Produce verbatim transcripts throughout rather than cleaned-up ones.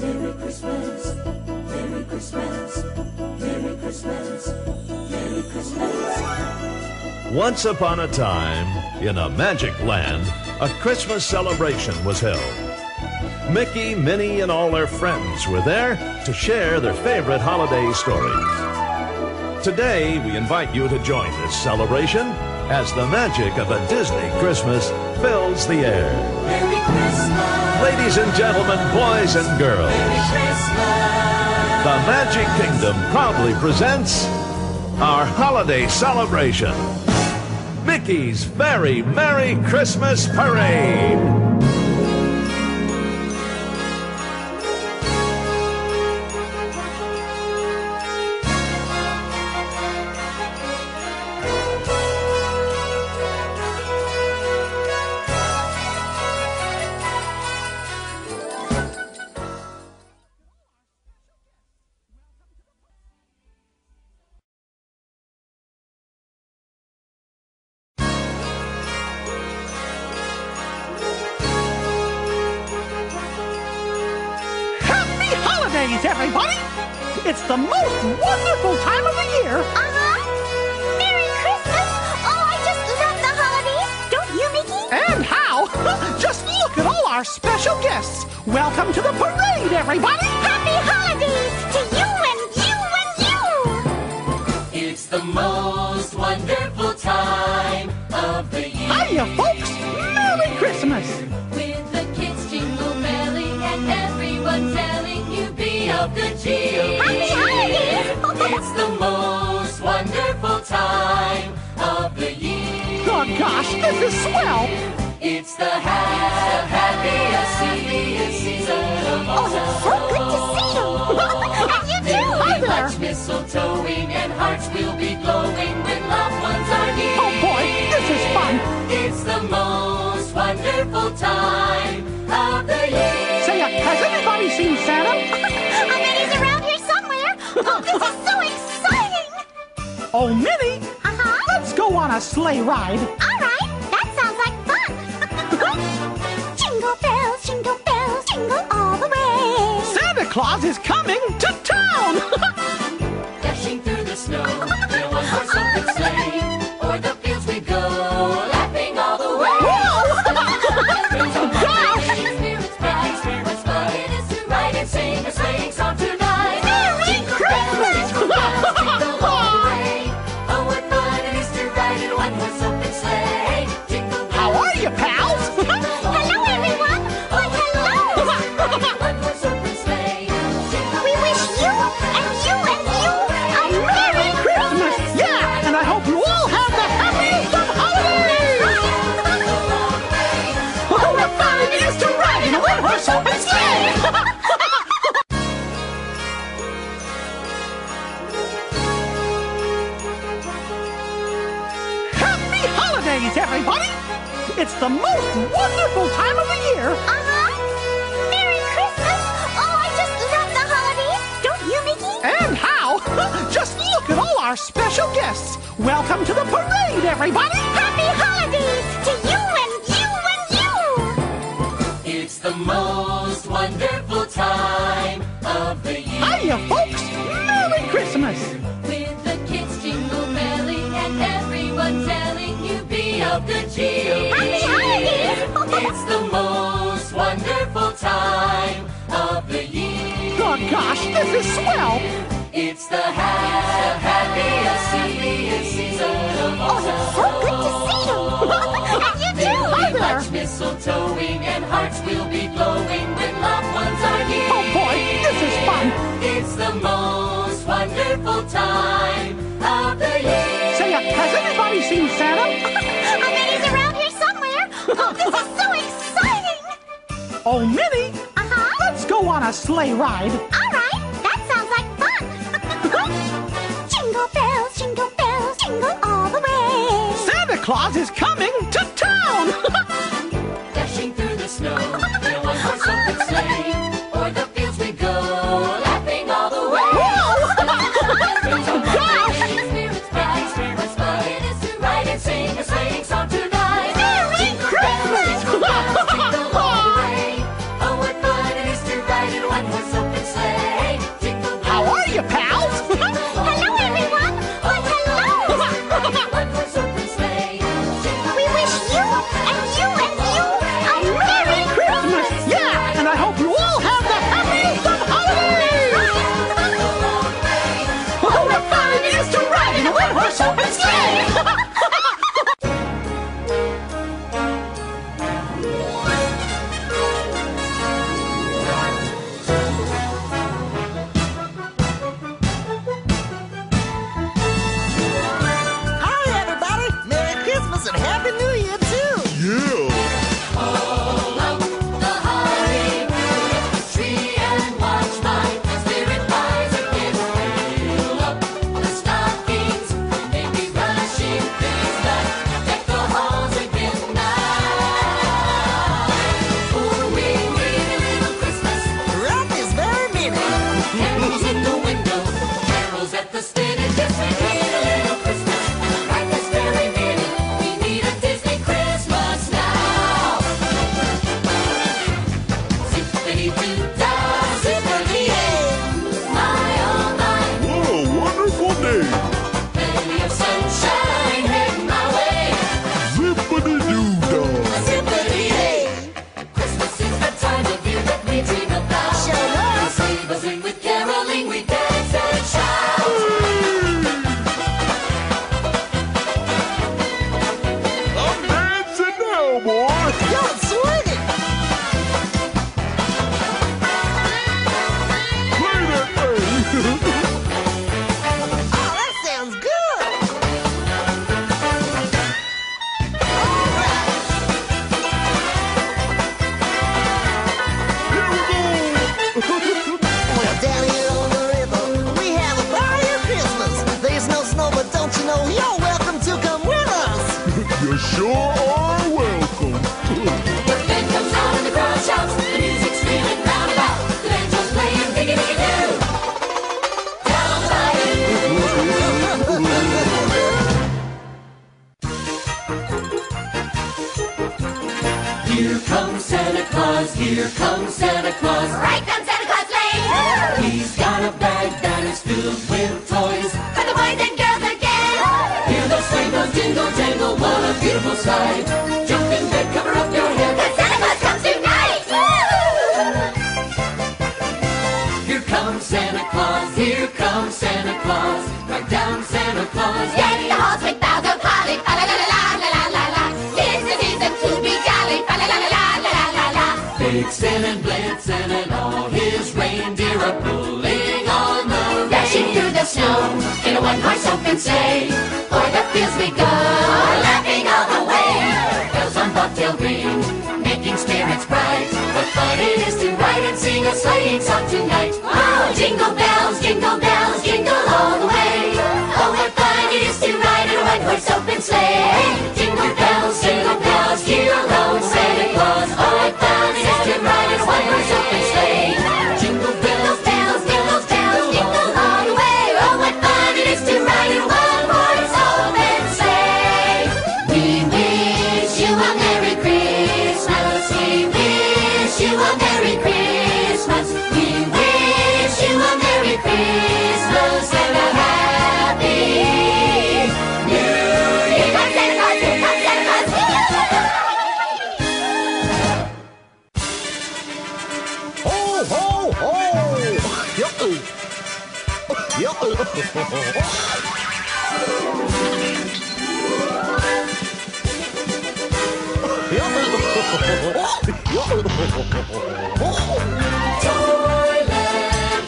Merry Christmas, Merry Christmas, Merry Christmas, Merry Christmas. Once upon a time, in a magic land, a Christmas celebration was held. Mickey, Minnie, and all their friends were there to share their favorite holiday stories. Today, we invite you to join this celebration as the magic of a Disney Christmas fills the air. Merry Christmas! Ladies and gentlemen, boys and girls, Merry Christmas! The Magic Kingdom proudly presents our holiday celebration, Mickey's Very Merry Christmas Parade! Everybody, it's the most wonderful time of the year. Uh-huh. Merry Christmas. Oh, I just love the holidays. Don't you, Mickey? And how? Just look at all our special guests. Welcome to the parade, everybody. Happy holidays to you and you and you. It's the most wonderful time of the year. Hiya, folks. Merry Christmas. With the kids jingle belling and everyone telling you of the cheer. Happy holidays! It's the most wonderful time of the year. Oh gosh, this is swell! It's the happiest season of all. Oh, it's so good to see you! And you too! Hi there! Much mistletoeing and hearts will be glowing when loved ones are near. Oh boy, this is fun! It's the most wonderful time of the year. Say, has anybody seen Santa? Oh, this is so exciting! Oh, Minnie! Uh-huh? Let's go on a sleigh ride! Alright, that sounds like fun! Jingle bells, jingle bells, jingle all the way! Santa Claus is coming to town! Dashing through the snow, no one horse open sleigh. O'er the fields we go, laughing all the way! Whoa! Gosh! Spirits bright, spirits fun, it is to ride and sing a sleighing song tonight! Happy holidays, everybody! It's the most wonderful time of the year. Uh-huh. Merry Christmas! Oh, I just love the holidays. Don't you, Mickey? And how? Just look at all our special guests. Welcome to the parade, everybody! Happy holidays to you and you and you! It's the most wonderful time of the year. Hiya, folks! Merry Christmas! With the kids jingle belling and everyone telling you be of good cheer. Happy holidays! It's the most wonderful time of the year. Oh gosh, this is swell! It's the happiest season of all. Oh, it's so good to see you! And you too! Hi there! Much mistletoeing and hearts will be glowing when loved ones are near. Oh boy, this is fun! It's the most wonderful time of the year. Say, has anybody seen Santa? I bet he's around here somewhere. Oh, this is so exciting! Oh, Minnie! Uh-huh? Let's go on a sleigh ride. All right, that sounds like fun! Jingle bells, jingle bells, jingle all the way! Santa Claus is coming to town! Dashing through the snow, no one horse open sleigh. O'er the fields we go, laughing all the way! Whoa! Gosh! Spirits bright, spirits fun, it is to ride and sing a sleighing song tonight. Merry Christmas! go, boy. Don't swing it. Play that thing. Oh, that sounds good. All right. Here we go. Well, down here on the river, we have a party at Christmas. There's no snow, but don't you know you're welcome to come with us. You sure are. Here comes Santa Claus, here comes Santa Claus. Right down Santa Claus Lane! He's got a bag that is filled with toys for the boys and girls again! Hear those sleigh bells jingle jangle, what a beautiful sight! Jump in bed, cover up your head, 'cause Santa Claus comes tonight! Woo! Here comes Santa Claus, here comes Santa Claus. Right down Santa Claus Lane! Deck the halls with boughs of holly, la la la la la la la. Tis the season to be jolly, la la la la la la la. Vixen and Blitzen and all his reindeer are pulling on the reins. Dashing through the snow in a one-horse open sleigh, o'er the fields we go, laughing all the way. Bells on bobtail ring, making spirits bright. What fun it is to ride and sing a sleighing song tonight! Oh, jingle bells, jingle bells, jingle all the way. Oh, what fun it is to ride in a one-horse open sleigh! Jingle bells, jingle bells, hear a lone Santa Claus. Oh, what fun it is to ride in a one-horse open sleigh! Jingle bells, bells, bells, bells, jingle all the way. Oh, what fun it is to ride in a one-horse open sleigh! We wish you a Merry Christmas. We wish you a Merry Christmas. We wish you a Merry Christmas and a happy. Toyland,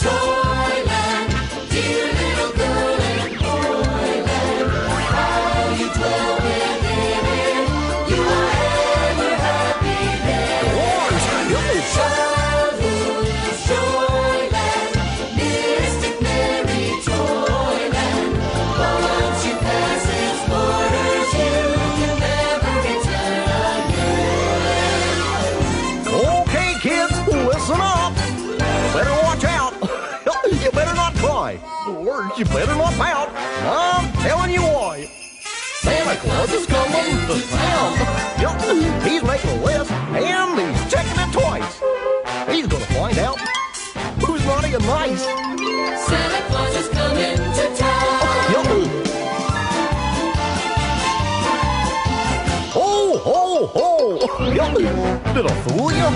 Toyland, dear little girl in Toyland, how you dwell within it, you are ever happy there. Childhood's Toyland, mystic merry Toyland, but once you pass its borders, you can never return again. Okay, kids, listen up. Better watch out. You better not cry. Or you better not pout. I'm telling you why. Santa Claus is coming to town. Yep, he's making a list, and he's checking it twice. He's gonna find out who's naughty and nice. Santa Claus is coming to town. Yep. Ho, ho, ho! Yep. Did I fool you?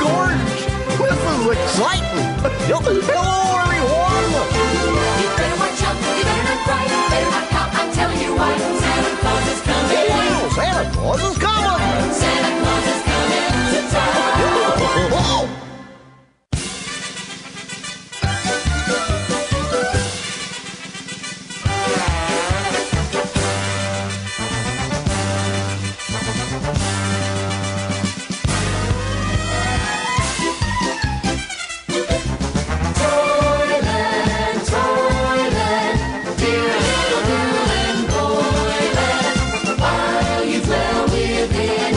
Gorge! This is exciting! Yep. Hello, everyone! You better watch out, you better not cry, you better not pout, I'm telling you why. Santa Claus is coming. Hey, Santa Claus is coming! Santa Claus is coming to town. Oh! Within it.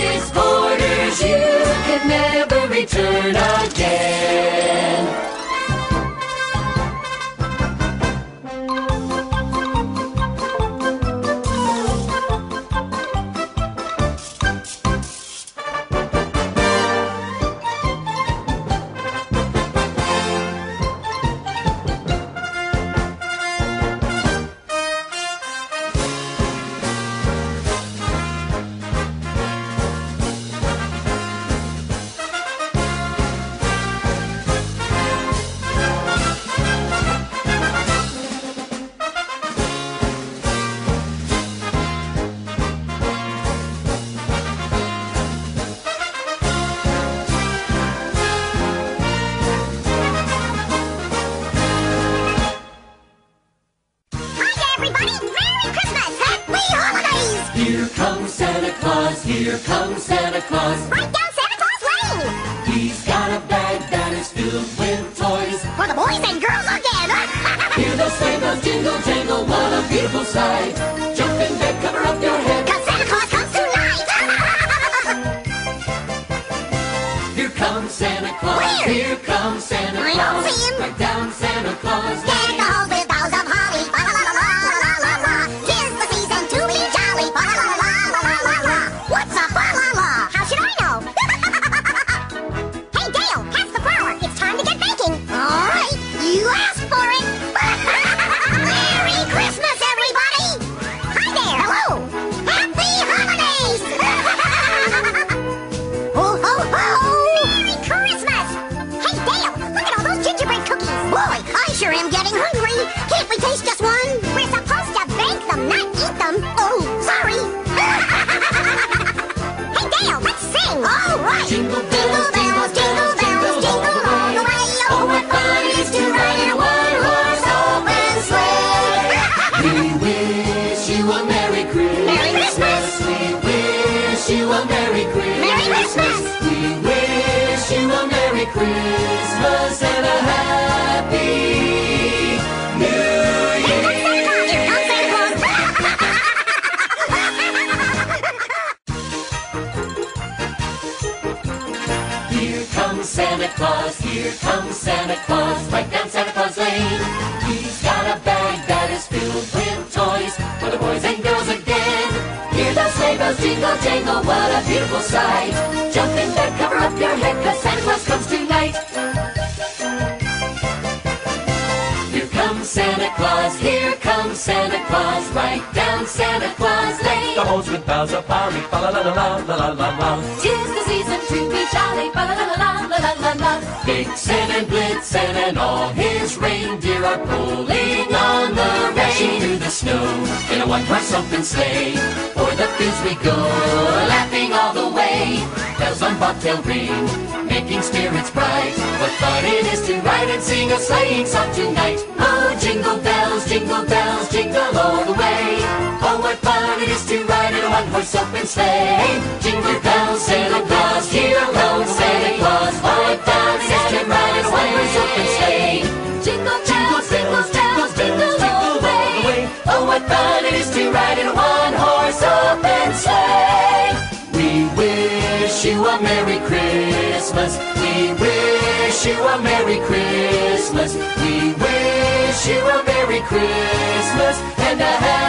His borders you can never return again. Here comes Santa Claus, here comes Santa Claus. Right down Santa Claus Lane! He's got a bag that is filled with toys for the boys and girls again! Hear those sleigh bells jingle jangle, what a beautiful sight! Jump in bed, cover up your head, 'cause Santa Claus comes tonight! Here comes Santa Claus, Where? here comes Santa I Claus. I don't see him! Right down Santa Claus Lane! Dead dolls with boughs of holly, sure am getting hungry. Can't we taste just one? We're supposed to bake them, not eat them. Oh, sorry. Hey, Dale, let's sing. All right. Jingle bells, jingle bells, jingle bells, jingle all the way. Oh, what fun it is to ride in a one-horse open sleigh. We wish you a Merry Christmas. Merry Christmas. We wish you a Merry Christmas. Merry Christmas. We wish you a Merry Christmas and a happy Santa Claus, here comes Santa Claus, right down Santa Claus Lane. He's got a bag that is filled with toys for the boys and girls again. Hear those sleigh bells jingle jangle, what a beautiful sight. Jump in bed, cover up your head, 'cause Santa Claus comes tonight. Here comes Santa Claus, here comes Santa Claus, right down Santa Claus Lane. The halls with boughs of holly, fa la la la la la la la. 'Tis the season to be jolly, fa la la la la. Vixen and Blitzen and all his reindeer are pulling on the rein through the snow in a one-horse open sleigh. O'er the fields we go, laughing all the way. Bells on bobtail ring, making spirits bright. What fun it is to ride and sing a sleighing song tonight! Oh, jingle bells, jingle bells, jingle all the way. Oh, what fun it is to ride in a one-horse open sleigh. Jingle bells, Santa Claus, here alone, Santa Claus. What fun it is to ride in a one-horse open sleigh. Jingle bells, jingle bells, jingle all the way. Oh, what fun it is to ride in a one-horse open sleigh. We wish you a Merry Christmas. We wish you a Merry Christmas. We wish you a Merry Christmas and a Happy